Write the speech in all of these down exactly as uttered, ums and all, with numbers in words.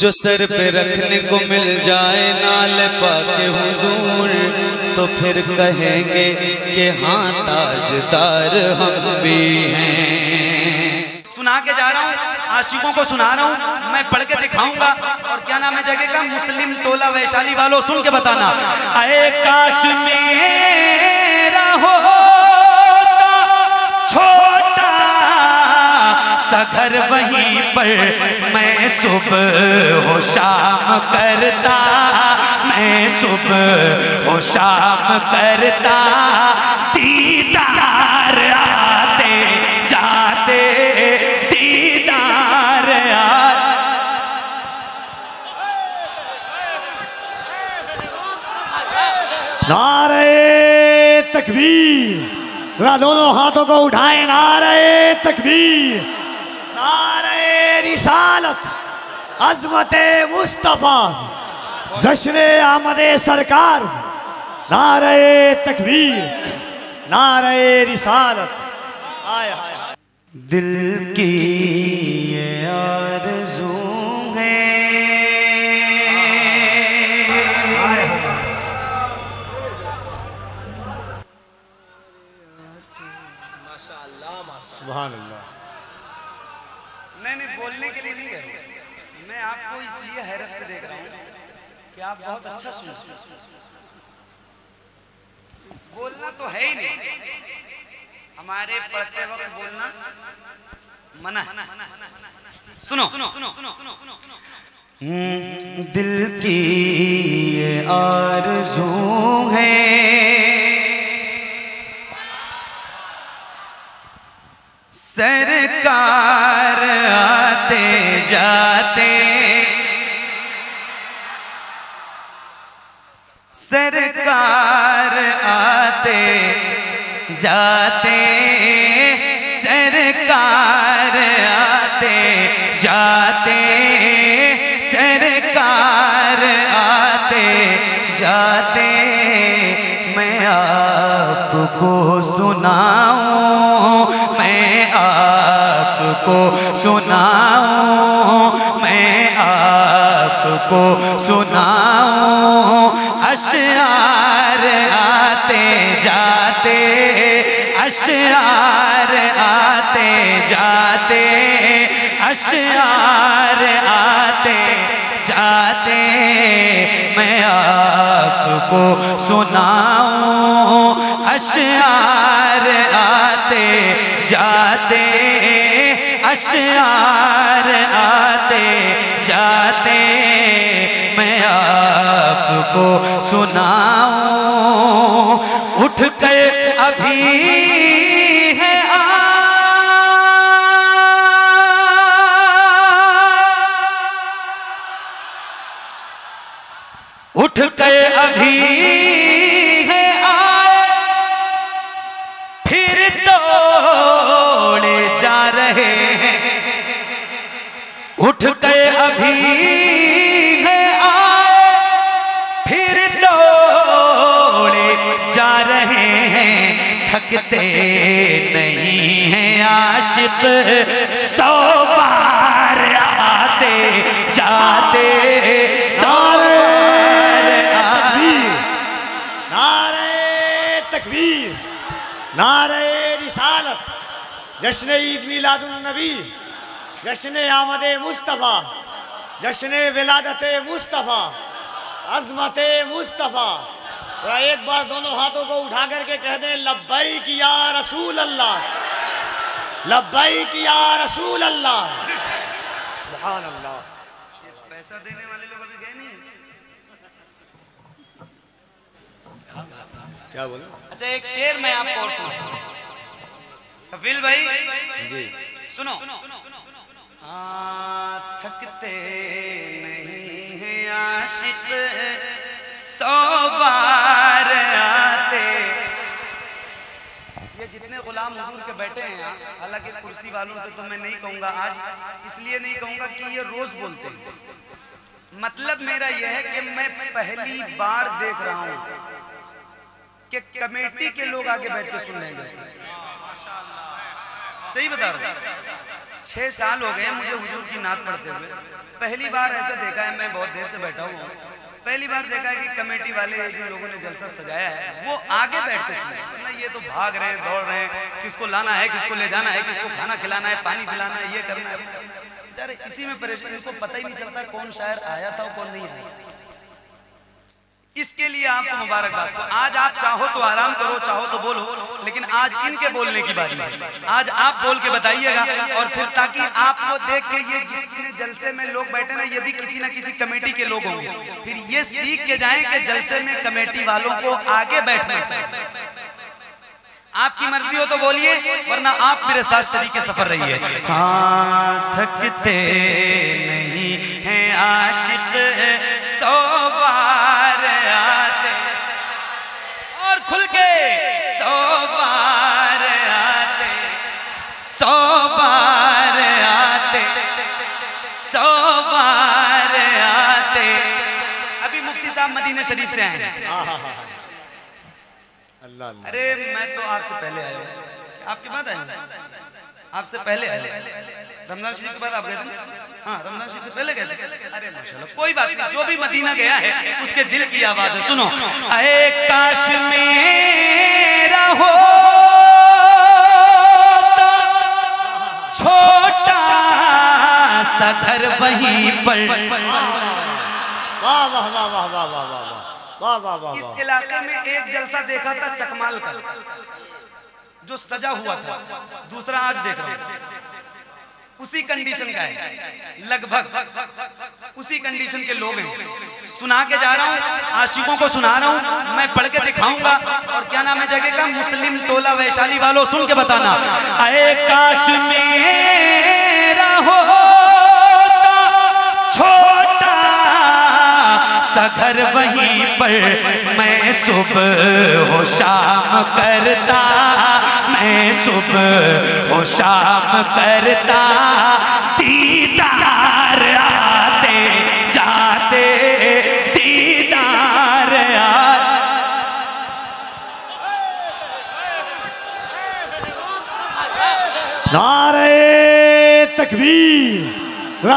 जो सर पे रखने को मिल जाए नाल पाके हुजूर, तो फिर कहेंगे कि हाँ ताजदार हम भी हैं। सुना के जा रहा हूँ, आशिकों को सुना रहा हूँ, मैं पढ़ के दिखाऊंगा। और क्या नाम है जगह का, मुस्लिम टोला वैशाली वालों सुन के बताना। अरे काश मेरा होता छोटा सा घर, वहीं पर मैं सुबह हो शाम करता, मैं सुबह हो शाम करता, दीदार आते जाते दीदार आते। नारे तकबीर, दोनों हाथों को उठाए। नारे तकबीर, नारे रिसालत, अजमते मुस्तफा, जश्ने आमदे सरकार। नारे तकबीर, नारे रिसालत। आय हाय हाय। दिल की ये आरज़ू आपको इसलिए हैरत से देख रहा हूं कि आप बहुत अच्छा सुनते हैं। बोलना तो है ही नहीं, हमारे पढ़ते वक्त बोलना मना है। सुनो सुनो सुनो सुनो। दिल की ये आरज़ू है, सरकार आते जाते, सरकार आते जाते, सरकार आते जाते, सरकार आते जाते। मैं आपको सुनाऊं, मैं आपको सुनाऊं, मैं आपको सुनाऊं। अशआर आते जाते, अशआर आते जाते, अशआर आते जाते। मैं आपको सुनाऊं, अशआर आते जाते, अशआर आते जाते। मैं आपको सुनाऊं। उठ कर अभी है आ, उठ कर अभी है आ, फिर तोड़े जा रहे हैं। उठ कर अभी थकते नहीं हैं आशिक, सौ बार आते जाते, सौ बार आते। नारे तकबीर, नारे रिसालत, जश्न ईद मिलाद उन नबी, जश्न आमदे मुस्तफ़ा, जश्न विलादते मुस्तफ़ा, अज़मते मुस्तफ़ा। और एक बार दोनों हाथों को उठा करके कह दें, लब्बैक या रसूल अल्लाह, लब्बैक या रसूल अल्लाह। सुभान अल्लाह। पैसा देने वाले लोग अभी गए नहीं, क्या बोला? अच्छा एक शेर मैं आपको और सुनाऊं, कफील भाई जी सुनो। आ, थकते नहीं है आशिक, सौ बार आते। ये जितने गुलाम हुजूर के बैठे हैं यहाँ, हालांकि कुर्सी वालों से तो मैं नहीं कहूँगा आज, इसलिए नहीं कहूँगा कि ये रोज बोलते हैं। मतलब मेरा यह है कि मैं पहली बार देख रहा हूँ कि कमेटी के लोग आगे बैठ के सुन रहे हैं। सही बता रहा हूँ। छह साल हो गए मुझे हुजूर की नात पढ़ते हुए। पहली बार ऐसा देखा है, मैं बहुत देर से बैठा हूँ, पहली बार देखा है कि कमेटी वाले जिन लोगों ने जलसा सजाया है वो आगे बैठते हैं। ये तो भाग रहे हैं, दौड़ रहे हैं, किसको लाना है, किसको ले जाना है, किसको खाना खिलाना है, पानी पिलाना है, ये करना है, इसी में परेशानी। उसको पता ही नहीं चलता कौन शायर आया था और कौन नहीं आया। इसके लिए आपको मुबारकबाद। आज आप चाहो तो आराम करो, चाहो तो बोलो, लेकिन आज इनके बोलने की बारी है। आज आप बोल के बताइएगा, और फिर ताकि आपको देख के ये जितने जलसे में लोग बैठे ना, ये भी किसी ना किसी कमेटी के लोग होंगे, फिर ये सीख के जाएं कि जलसे में कमेटी वालों को आगे बैठना चाहिए। आपकी मर्जी हो तो बोलिए, वरना आप मेरे साथ शरीके सफर रहिए। हाँ, थकते नहीं है आशिक, सौ बार आते और खुल के सौ बार आते, सौ बार आते, सौ बार आते। अभी मुफ्ती साहब मदीना शरीफ से आए हैं। अरे मैं तो आपसे पहले आया, आपके बाद आया, आपसे पहले आया। रमजान शरीफ के बाद आप गए थे? हाँ, रमजान शरीफ से पहले गए थे। अरे माशाल्लाह, कोई बात नहीं, जो भी मदीना गया है उसके दिल की आवाज है। सुनो, अरे काश मेरा होता छोटा सा घर वहीं पर। वाह वाह वाह वाह वाह वाह वाह। वाह वाह वाह। इस इलाके में एक जलसा देखा था चकमाल का, जो सजा हुआ था, दूसरा आज देख रहा हूं, उसी कंडीशन का है, लगभग उसी कंडीशन के लोग हैं। सुना के जा रहा हूँ, आशिकों को सुना रहा हूँ, मैं पढ़ के दिखाऊंगा। और क्या नाम है जगह का? मुस्लिम टोला वैशाली वालों, सुन के बताना। अरे काश मेरा होता छोटा घर वहीं पर, मैं सुबह हो शाम करता, मैं सुबह हो शाम करता, दीदार आते जाते, दीदार आते। नारे तकबीर,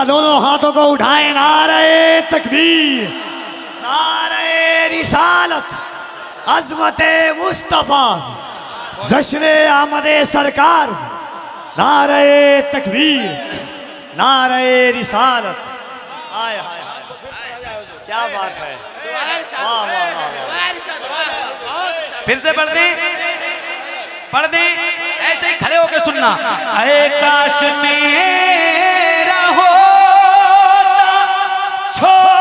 दोनों हाथों को उठाए। नारे तकबीर, नारे रिसालत, अज़मते मुस्तफ़ा, जश्ने आमदे सरकार। नारे तकबीर, नारे रिसालत। हाय हाय हाय, क्या बात है। वाह वाह वाह। फिर से पढ़ दें, पढ़ दें, ऐसे ही खड़े होकर सुनना। अरे काश मेरा होता छोड़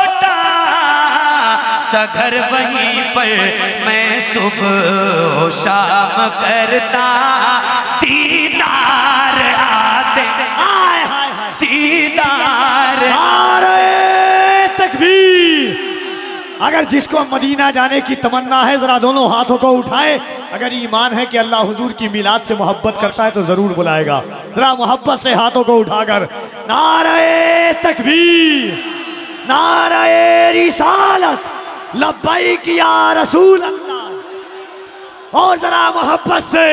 सा घर वहीं पर, मैं सुबह शाम करता, दीदार आते, दीदार। नारे तकबीर। अगर जिसको मदीना जाने की तमन्ना है, जरा दोनों हाथों को उठाए। अगर ईमान है कि अल्लाह हुजूर की मिलाद से मोहब्बत करता है तो जरूर बुलाएगा। जरा मोहब्बत से हाथों को उठाकर। नारे तकबीर, नारे रिसालत, लब्बैक या रसूल अल्लाह। और जरा मोहब्बत से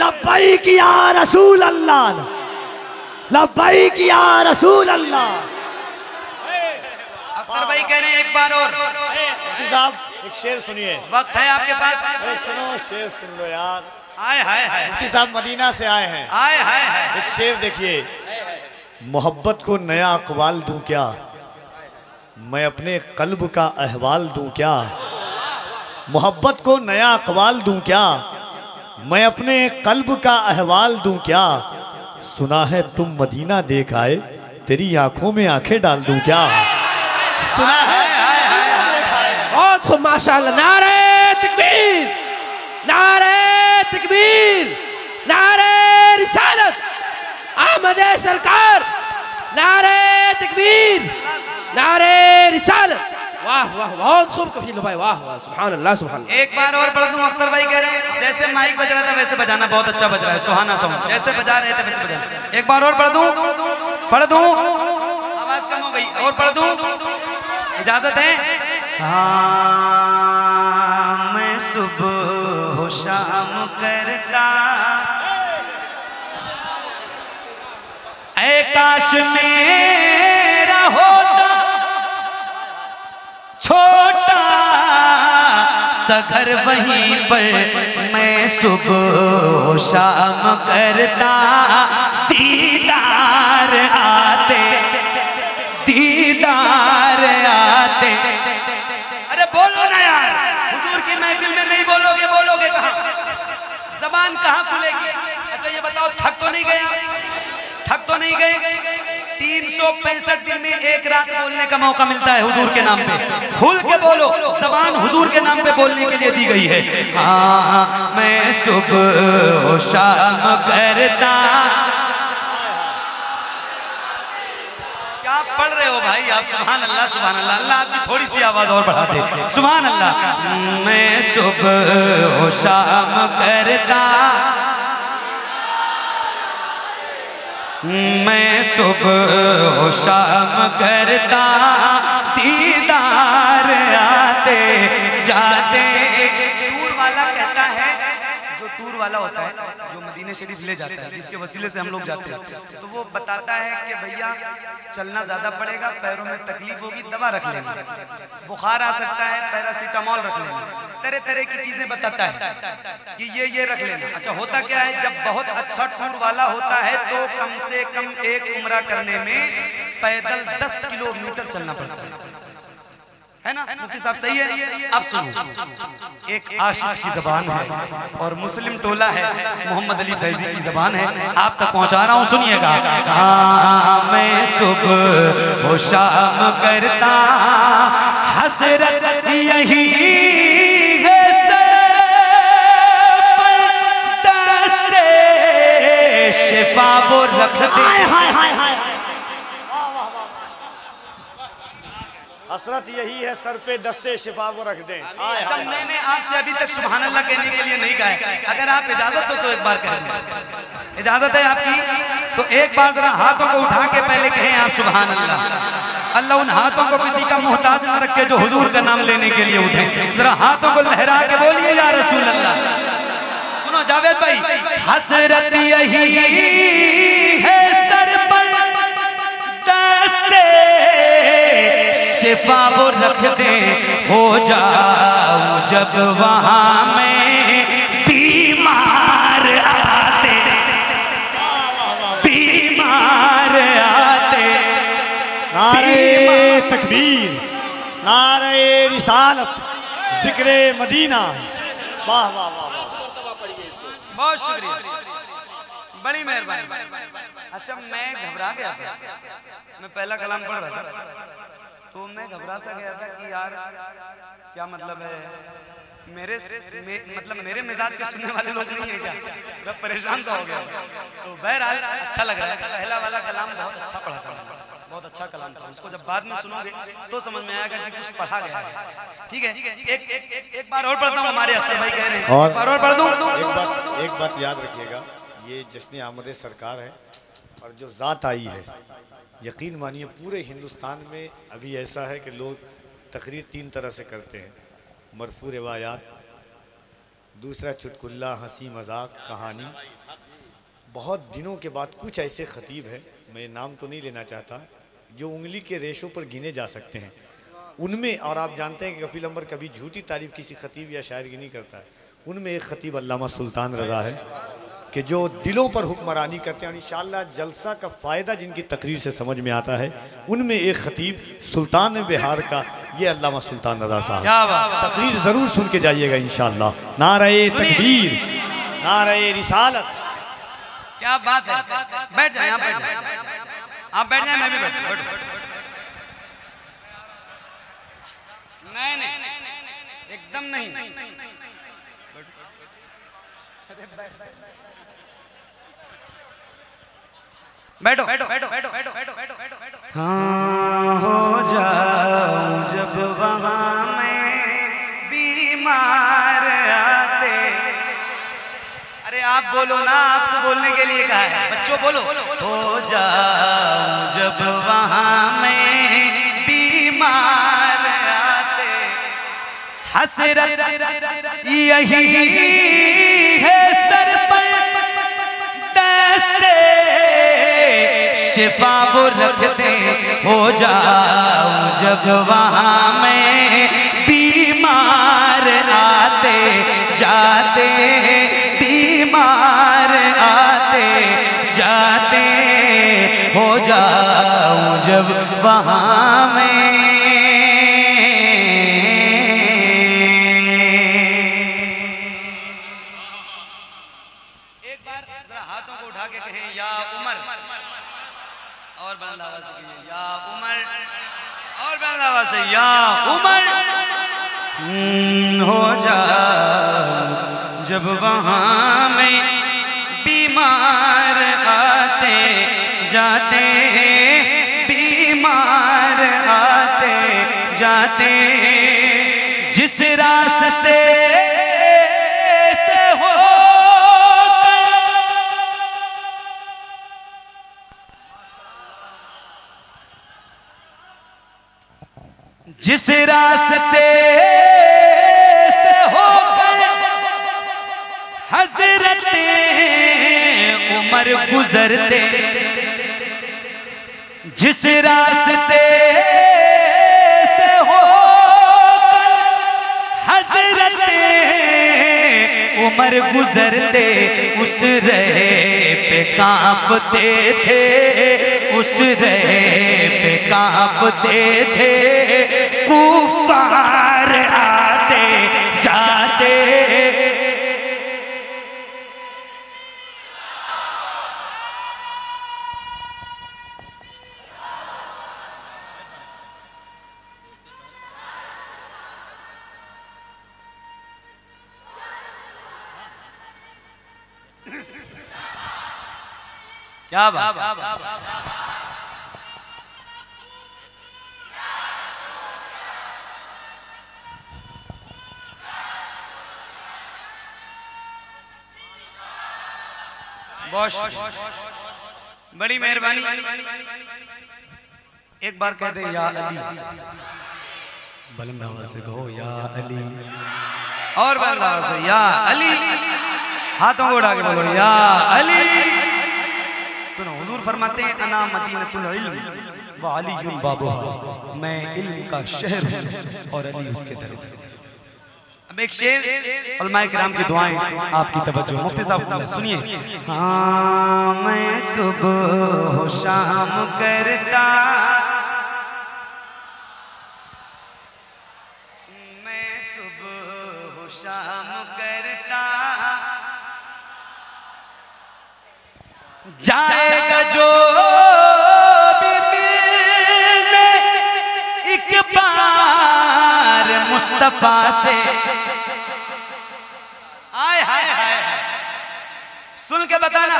लब्बैक या रसूल अल्लाह, लब्बैक या रसूल अल्लाह। अख्तर भाई कह रहे हैं एक बार और। मुफ्ती साहब एक शेर सुनिए, वक्त है आपके पास। अरे सुनो, शेर सुन लो यार। हाय हाय हाय। मुफ्ती साहब मदीना से आए हैं। हाय हाय हाय। एक शेर देखिए। मोहब्बत को नया अक़वाल दूं क्या, मैं अपने कल्ब का अहवाल दूं क्या। मोहब्बत को नया अक़वाल दूं क्या, मैं अपने कल्ब का अहवाल दूं क्या। सुना है तुम मदीना देख आए, तेरी आंखों में आंखें डाल दूं क्या। सुना है। बहुत खूब, माशाल्लाह। नारे तकबीर, नारे तकबीर, नारे रिसालत, आमदे सरकार। नारे तकबीर, नारे रिसालत। वाह वाह, बहुत खूब कफील भाई। वाह वाह, सुभान अल्लाह, सुभान अल्लाह। एक बार और पढ़ दूं, अख्तर भाई कह रहे हैं जैसे माइक बज रहा था वैसे बजाना। बहुत अच्छा बज रहा है, सुहाना सॉन्ग। जैसे बजा रहे थे वैसे बजाना। एक बार और पढ़ दूं, पढ़ दूं, आवाज कम हो गई, और पढ़ दूं, इजाजत है। हाँ, मैं सुबह हो शाम करता, ऐ काश मेरा होता छोटा सा घर, वहीं पर मैं सुबह शाम करता दीदार आते दीदार आते। अरे बोलो ना यार, हुजूर की महफिल में नहीं बोलोगे बोलोगे कहाँ, जबान कहाँ खुलेगी। अच्छा ये बताओ थक तो नहीं गया, थक तो नहीं गए? तीन सौ पैंसठ दिन में एक रात बोलने का मौका मिलता है हुजूर के नाम पे, खुल के बोलो, जबान हुजूर के नाम पे बोलने के लिए दी गई है। हाँ मैं सुबह शाम करता, क्या पढ़ रहे हो भाई आप? सुभान अल्लाह सुभान अल्लाह, अल्लाह आपकी थोड़ी सी आवाज और बढ़ा दे, सुभान अल्लाह। मैं सुबह शाम करता, मैं सुबह शाम करता दीदार आते जाते। टूर वाला कहता है, जो टूर वाला होता है जो मदीने शरीफ ले जाता है जिसके वसीले से हम लोग जाते हैं, तो वो बताता है कि भैया चलना ज़्यादा पड़ेगा, पैरों में तकलीफ होगी, दवा रख लेना, बुखार आ सकता है पैरासीटामोल रख लेना, तरह तरह की चीज़ें बताता है कि ये ये रख लेना। अच्छा होता क्या है, जब बहुत अच्छा टूर वाला होता है तो कम से कम एक उम्रा करने में पैदल दस किलोमीटर चलना पड़ता है, है ना? मुफ्ती साहब सही है। अब सुनो, एक आशिक की जबान है और मुस्लिम टोला है, मोहम्मद अली फैजी की जबान है, आप तक पहुंचा रहा हूं, सुनिएगा। हाँ मैं सुबह शाम करता, हसरत यही है सर पर दस्ते शिफा वो रख दे, हसरत यही है सर पे दस्ते शिफा वो रख दे। जब मैंने आपसे अभी तक सुभान अल्लाह कहने के लिए नहीं कहा है, अगर आप इजाजत हो तो एक बार कहें, इजाजत है आपकी तो एक बार जरा हाथों को उठा के पहले कहें आप सुभान अल्लाह। अल्लाह उन हाथों को किसी का मोहताज न रखे जो हुजूर का नाम लेने के लिए उठे, जरा हाथों को लहरा के बोलिए या रसूल अल्लाह। सुनो जावेद भाई, हसरत यही है सर पर दस्ते शिफा वो रख दे, हो जाओ जब वहाँ में बीमार आते बीमार आते। नारे तकबीर, नारे रिसालत, जिक्रे मदीना, वाह वाह वाह, बहुत शुक्रिया, बड़ी मेहरबानी। अच्छा मैं घबरा गया था, मैं पहला कलाम पढ़ रहा था तो मैं घबरा सा गया था कि यार क्या मतलब है, मेरे मे, मतलब मेरे मिजाज के सुनने वाले लोग नहीं है क्या, परेशान सा हो गया। तो बहरहाल अच्छा लग रहा है, पहला वाला कलाम बहुत अच्छा पढ़ा था, बहुत अच्छा कलाम था, उसको जब बाद में सुनोगे तो समझ में आएगा कि कुछ पढ़ा गया है। ठीक है, एक एक एक बार और पढ़ता हूँ, हमारे अख्तर भाई कह रहे हैं एक बार और पढ़ दूँ। एक बात याद रखिएगा, ये जश्न आमदे सरकार है और जो ज़ात आई है, यकीन मानिए पूरे हिंदुस्तान में अभी ऐसा है कि लोग तकरीर तीन तरह से करते हैं, मरफू रिवायात, दूसरा चुटकुल्ला हंसी मजाक कहानी। बहुत दिनों के बाद कुछ ऐसे खतीब हैं, मैं नाम तो नहीं लेना चाहता, जो उंगली के रेशों पर गिने जा सकते हैं उनमें। और आप जानते हैं कि गफील अंबर कभी झूठी तारीफ किसी खतीब या शायर की नहीं करता है, उनमें एक खतीब अल्लामा सुल्तान रज़ा है कि जो दिलों पर हुक्मरानी करते हैं। इंशाअल्लाह जलसा का फ़ायदा जिनकी तकरीर से समझ में आता है, उनमें एक खतीब सुल्तान बिहार का ये अल्लामा सुल्तान रज़ा साहब, तकरीर ज़रूर सुन के जाइएगा इंशाअल्लाह। नारे तकबीर, नारे रिसालत, क्या बात है। बैठ जाए आप, बैठ जाए आप, बैठ जाए, मैं भी बैठ जाऊं। नहीं नहीं एकदम नहीं, बैठो बैठो बैठो बैठो बैठो बैठो बैठो बैठो। हाँ हो जाओ जब वहाँ में बीमार आते। अरे आप बोलो ना, आपको बोलने के लिए कहा है, बच्चों बोलो। हो जाओ जब वहाँ में बीमार आते, हसरत यही है सर पर दस्ते शिफा वो रखते हो जाओ जब वहाँ में बीमार आते जाते बीमार आते जाते हो जाओ जब वहाँ में। या उमर हो जाओ जब वहाँ में बीमार आते जाते बीमार आते जाते जिस रास्ते से हो जिस रास्ते से होकर हजरत उमर गुजरते जिस रास्ते से होकर हजरत उमर गुजरते उस रहे पे कांपते थे उस रहे पे कांपते थे कुफार आते जाते क्या बात बॉस, बड़ी मेहरबानी। एक बार कहते या अली, बुलंद आवाज़ से कहो या अली, और बुलंद आवाज़ से या अली, हाथों को उड़ा के बोलो या अली। सुनो, हुजूर फरमाते हैं अना मदीनतुल इल्म व अली बाबुहा, मैं इल्म का शहर हूं और अली उसके दरवाजे। अब एक शेर उलमाए किराम की दुआएं आपकी तवज्जो। मुफ्ती साहब सुनिए। हाँ मैं सुबह शाम करता मैं सुबह शाम करता जाएगा जो भी मिलने एक बार मुस्तफा से। आए हाय हाय, सुन के बताना।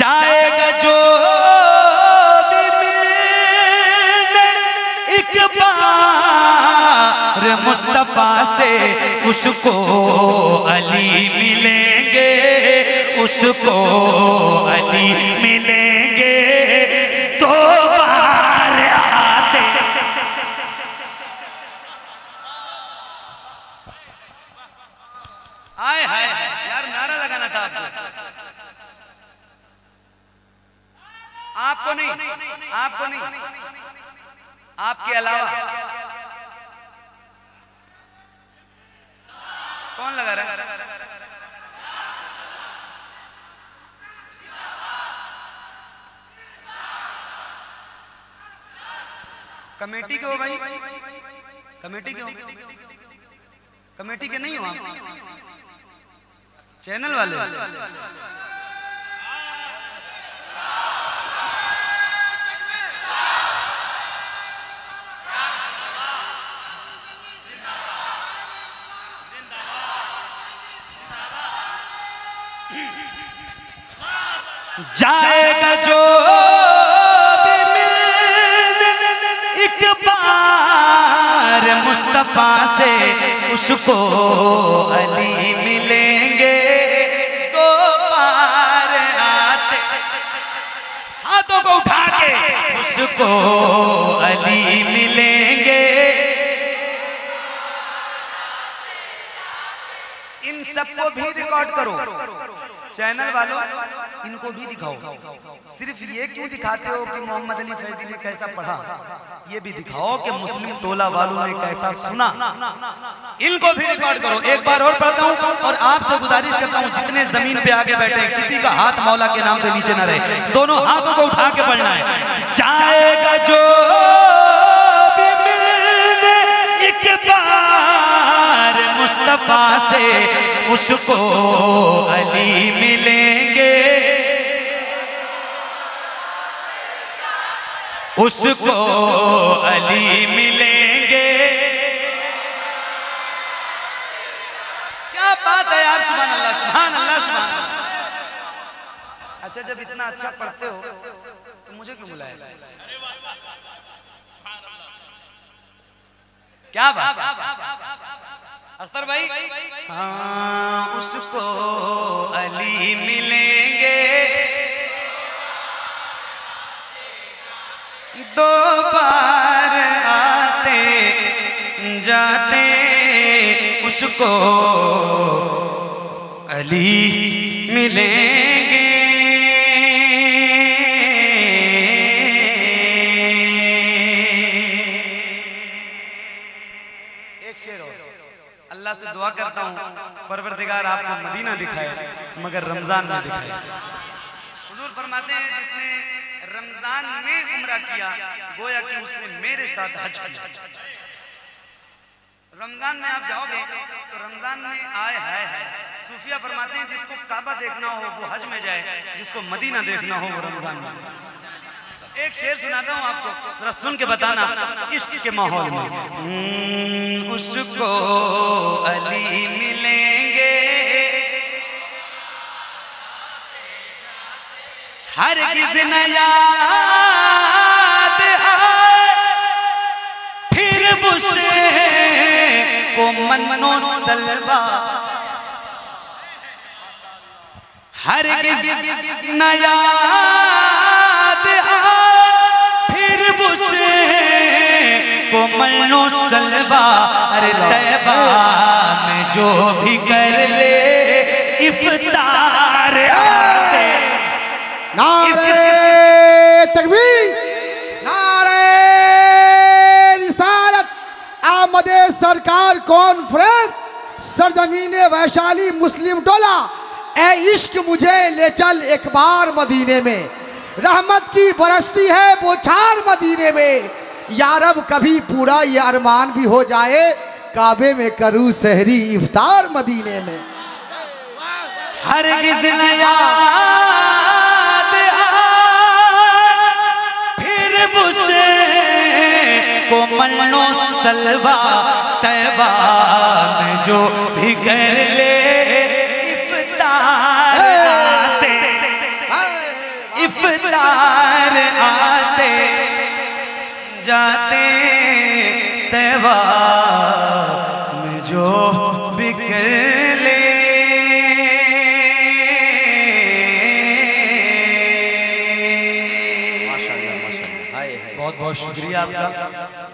जाएगा जो भी मिलने एक बार मुस्तफा से उसको अली मिलेंगे उसको अली मिलेंगे दो बार आते। आए हाय यार, नारा लगाना था आपको। नहीं आपको नहीं आपके अलावा कौन लगा रहा है? कमेटी के हो भाई? कमेटी के हो? कमेटी के नहीं हो आप? चैनल वाले? जाएगा जो मुस्तफा से उसको अली मिलेंगे दो बार आते। हाथों को उठा के उसको अली मिलेंगे। इन सबको भी रिकॉर्ड करो। चैनल वालों इनको भी दिखाओ, सिर्फ ये क्यों दिखाते हो कि मोहम्मद अली फैजी ने कैसा पढ़ा, ये भी दिखाओ कि मुस्लिम टोला वालों ने कैसा सुना, इनको भी रिकॉर्ड करो। एक बार और पढ़ता हूँ और आपसे गुजारिश करता हूँ जितने जमीन पे आगे बैठे हैं किसी का हाथ मौला के नाम पे नीचे न रहे, दोनों हाथों को उठा के पढ़ना है। जाएगा जो भी मिलने एक बार मुस्तफा से उसको अली मिलेंगे, उसको अली मिलेंगे। क्या बात है यार, सुभान अल्लाह सुभान अल्लाह सुभान अल्लाह। अच्छा जब इतना अच्छा पढ़ते हो तो मुझे क्यों बुलाया? क्या बात अख्तर भाई। हाँ उसको अली मिलेंगे, दो बार आते जाते उसको अली मिलेंगे। एक शेर और, अल्लाह से दुआ करता हूँ परवरदिगार आपको मदीना दिखाए मगर रमजान ना दिखाए। हुजूर फरमाते हैं जिसने रमजान में उम्रा किया गोया कि उसने मेरे साथ हज किया। रमजान में आप जाओगे तो रमजान में आए है, है। सूफिया फरमाते हैं जिसको काबा देखना हो वो हज में जाए, जिसको मदीना देखना हो वो रमजान में। एक शेर सुनाता हूँ आपको, जरा सुन के बताना इश्क के माहौल में। उसको अली मिलेंगे हर किसी न याद आए, फिर मुझसे को मनो सलवा हर किसी न याद आए, फिर मुझसे को मनो सलवा। अरे तैबा में जो भी कर ले इफ्तार नारे तकबीर, नारे रिसालत, आमदे सरकार कॉन्फ्रेंस, सरजमीने वैशाली मुस्लिम टोला। ए इश्क मुझे ले चल एक बार मदीने में, रहमत की बरसती है बोछार मदीने में। या रब कभी पूरा ये अरमान भी हो जाए, काबे में करूँ सहरी इफ्तार मदीने में। हर किसी नया को मनो सलवा, तैबा में जो भी कर ले इफ्तार आते, इफ्तार आते जाते, तैबा में जो भी कर ले। बहुत बहुत शुक्रिया आपका।